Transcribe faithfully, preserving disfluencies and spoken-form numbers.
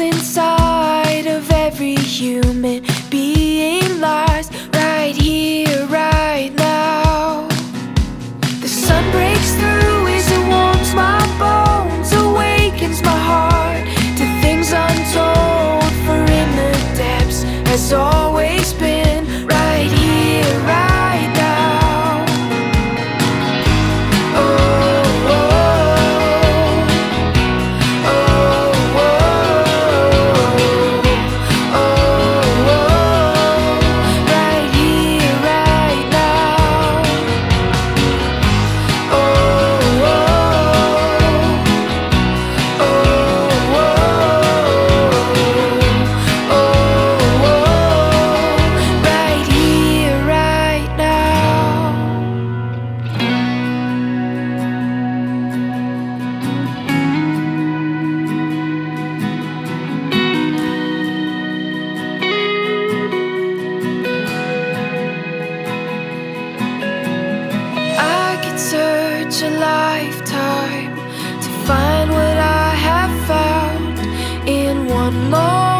Inside of every human being lies right here, right now. The sun breaks through as it warms my bones, awakens my heart to things untold. For in the depths has always been right here, right now. Oh. A lifetime to find what I have found in one moment.